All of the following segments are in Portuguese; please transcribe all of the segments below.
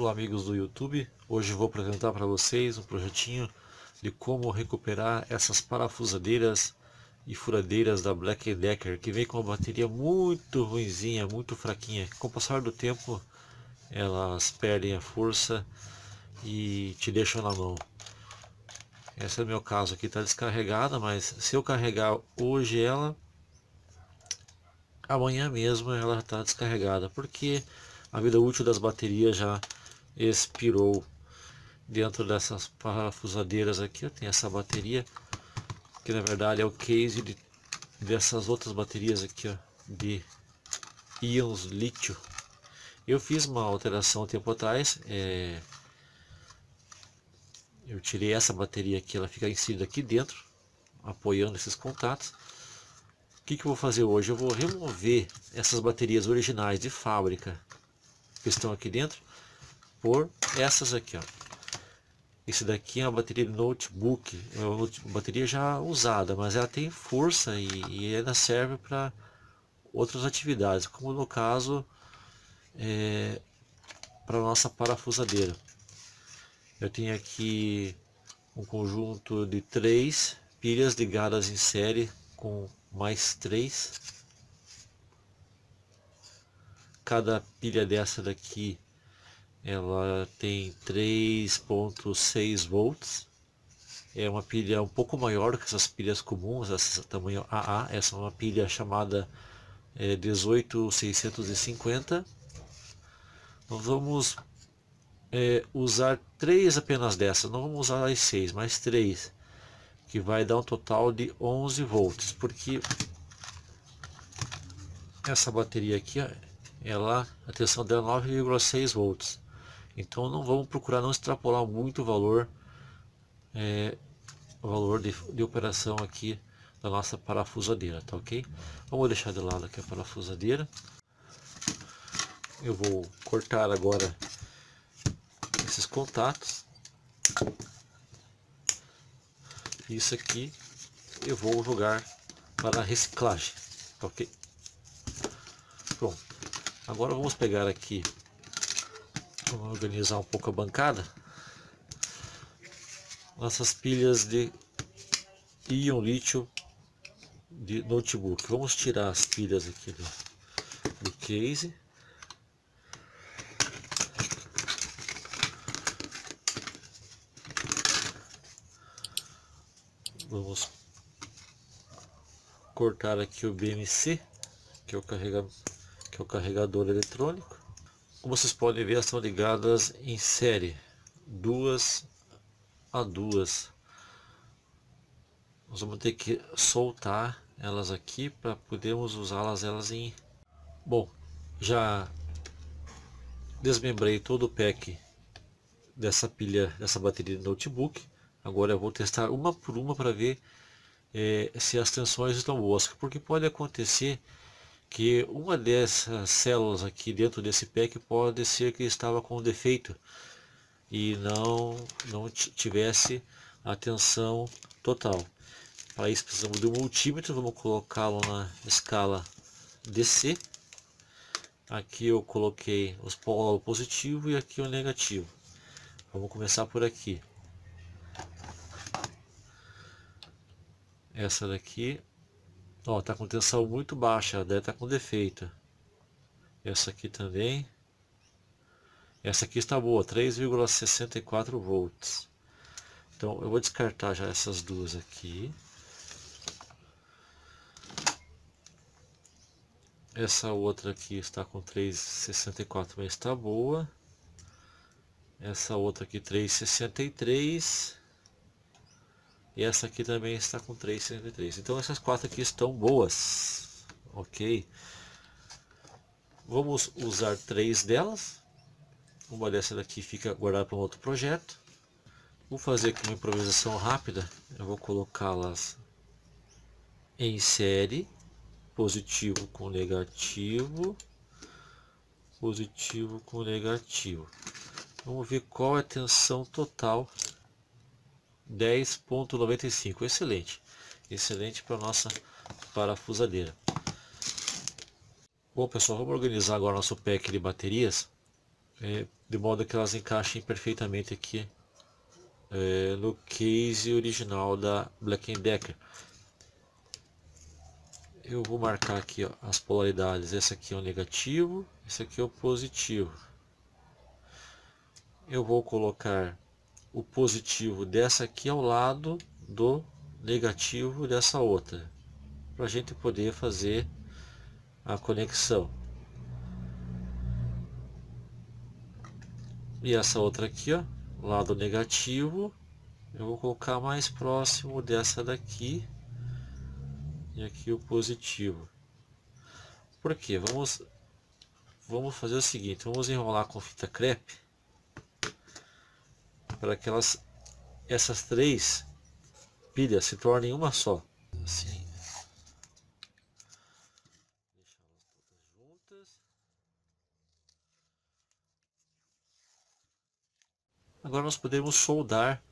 Olá amigos do YouTube, hoje vou apresentar para vocês um projetinho de como recuperar essas parafusadeiras e furadeiras da Black Decker, que vem com uma bateria muito ruinzinha, muito fraquinha. Com o passar do tempo elas perdem a força e te deixam na mão. Esse é o meu caso aqui, está descarregada, mas se eu carregar hoje ela, amanhã mesmo ela está descarregada, porque a vida útil das baterias já expirou. Dentro dessas parafusadeiras aqui eu tenho essa bateria, que na verdade é o case dessas outras baterias aqui, ó, de íons lítio. Eu fiz uma alteração tempo atrás, eu tirei essa bateria aqui, ela fica inserida aqui dentro, apoiando esses contatos. O que eu vou fazer hoje? Eu vou remover essas baterias originais de fábrica que estão aqui dentro por essas aqui, ó. Esse daqui é uma bateria de notebook, é uma bateria já usada, mas ela tem força e ela serve para outras atividades, como no caso para nossa parafusadeira. Eu tenho aqui um conjunto de 3 pilhas ligadas em série com mais 3. Cada pilha dessa daqui ela tem 3.6 volts. É uma pilha um pouco maior que essas pilhas comuns, essa tamanho AA. Essa é uma pilha chamada 18650. Nós vamos usar 3 apenas dessas, não vamos usar as 6, mas 3, que vai dar um total de 11 volts, porque essa bateria aqui, ela, a tensão dela é 9,6 volts, então não vamos procurar não extrapolar muito o valor de operação aqui da nossa parafusadeira, tá ok? Vamos deixar de lado aqui a parafusadeira. Eu vou cortar agora esses contatos. Isso aqui eu vou jogar para a reciclagem, tá ok? Pronto. Agora vamos pegar aqui, vamos organizar um pouco a bancada. Nossas pilhas de íon lítio de notebook. Vamos tirar as pilhas aqui do case. Vamos cortar aqui o BMC, que é o carregamento, que é o carregador eletrônico. Como vocês podem ver, elas estão ligadas em série, 2 a 2. Nós vamos ter que soltar elas aqui para podermos usá-las em... Bom, já desmembrei todo o pack dessa pilha, dessa bateria de notebook. Agora eu vou testar uma por uma para ver se as tensões estão boas, porque pode acontecer que uma dessas células aqui dentro desse pack pode ser que estava com defeito e não tivesse a tensão total. Para isso precisamos de um multímetro, vamos colocá-lo na escala DC. Aqui eu coloquei os polos positivo e aqui o negativo. Vamos começar por aqui. Essa daqui está com tensão muito baixa, deve estar com defeito. Essa aqui também. Essa aqui está boa, 3,64 volts. Então eu vou descartar já essas duas aqui. Essa outra aqui está com 3,64, mas está boa. Essa outra aqui 3,63. E essa aqui também está com 3,63. Então essas 4 aqui estão boas. Ok. Vamos usar 3 delas. Uma dessa daqui fica guardada para um outro projeto. Vou fazer aqui uma improvisação rápida. Eu vou colocá-las em série. Positivo com negativo. Positivo com negativo. Vamos ver qual é a tensão total. 10.95, excelente, excelente para nossa parafusadeira. Bom pessoal, vamos organizar agora nosso pack de baterias de modo que elas encaixem perfeitamente aqui no case original da Black Decker. Eu vou marcar aqui, ó, as polaridades. Esse aqui é o negativo, esse aqui é o positivo. Eu vou colocar o positivo dessa aqui ao lado do negativo dessa outra, para a gente poder fazer a conexão. E essa outra aqui, ó, lado negativo, eu vou colocar mais próximo dessa daqui. E aqui o positivo. Por quê? Vamos fazer o seguinte, vamos enrolar com fita crepe para que essas três pilhas se tornem uma só, assim. Deixá-las todas juntas. Agora nós podemos soldar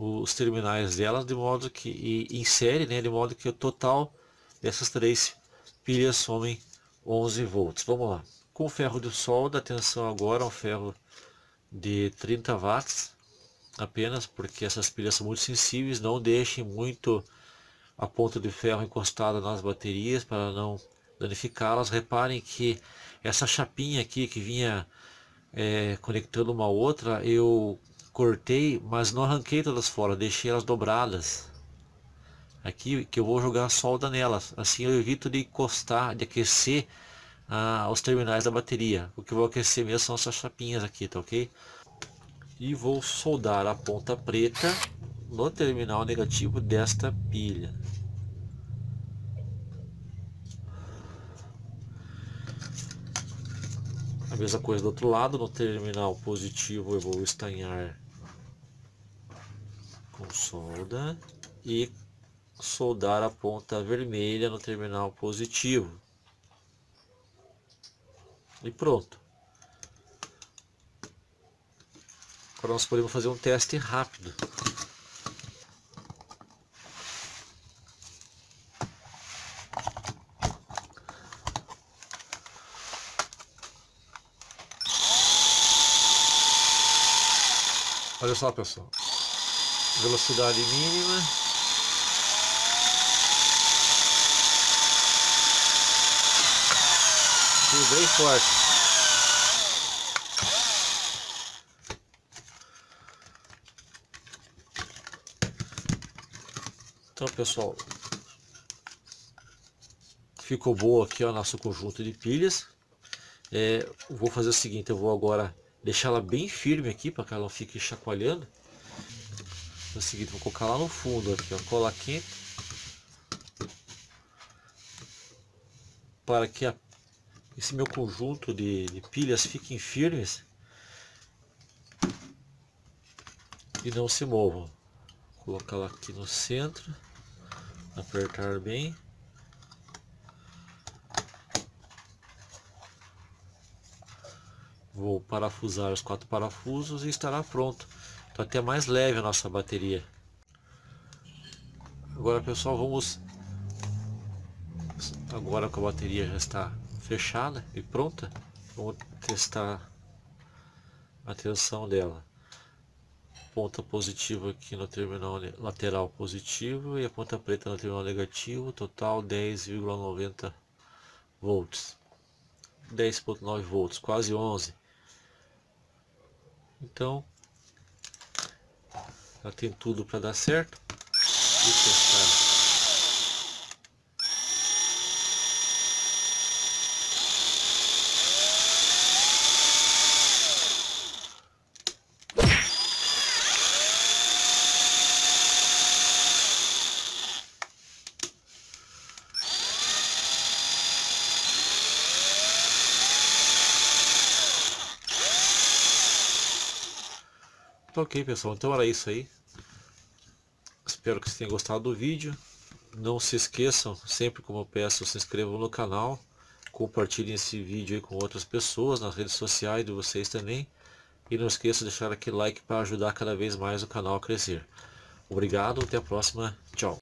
os terminais delas de modo que em série, né, de modo que o total dessas três pilhas somem 11 volts. Vamos lá. Com o ferro de solda, atenção agora ao ferro de 30 watts apenas, porque essas pilhas são muito sensíveis. Não deixem muito a ponta de ferro encostada nas baterias para não danificá-las. Reparem que essa chapinha aqui que vinha conectando uma outra, eu cortei, mas não arranquei todas fora, deixei elas dobradas aqui, que eu vou jogar a solda nelas. Assim eu evito de encostar, de aquecer os terminais da bateria. O que eu vou aquecer mesmo são essas chapinhas aqui, tá ok? E vou soldar a ponta preta no terminal negativo desta pilha. A mesma coisa do outro lado, no terminal positivo eu vou estanhar com solda e soldar a ponta vermelha no terminal positivo e pronto. Agora nós podemos fazer um teste rápido. Olha só, pessoal, velocidade mínima, e bem forte. Então, pessoal, ficou boa aqui o nosso conjunto de pilhas. Vou fazer o seguinte, eu vou agora deixar ela bem firme aqui para que ela não fique chacoalhando. No seguinte, vou colocar lá no fundo aqui, ó, cola quente, para que esse meu conjunto de pilhas fiquem firmes e não se movam. Vou colocar ela aqui no centro, apertar bem. Vou parafusar os 4 parafusos e estará pronto. Então, até mais leve a nossa bateria. Agora, pessoal, vamos... Agora que a bateria já está fechada e pronta, vamos testar a tensão dela. Ponta positiva aqui no terminal lateral positivo e a ponta preta no terminal negativo. Total 10,90 volts. 10,9 volts, quase 11. Então, ela tem tudo para dar certo. Vou testar. Ok, pessoal, então era isso aí. Espero que vocês tenham gostado do vídeo. Não se esqueçam, sempre como eu peço, se inscrevam no canal, compartilhem esse vídeo aí com outras pessoas, nas redes sociais de vocês também, e não esqueçam de deixar aquele like para ajudar cada vez mais o canal a crescer. Obrigado, até a próxima, tchau.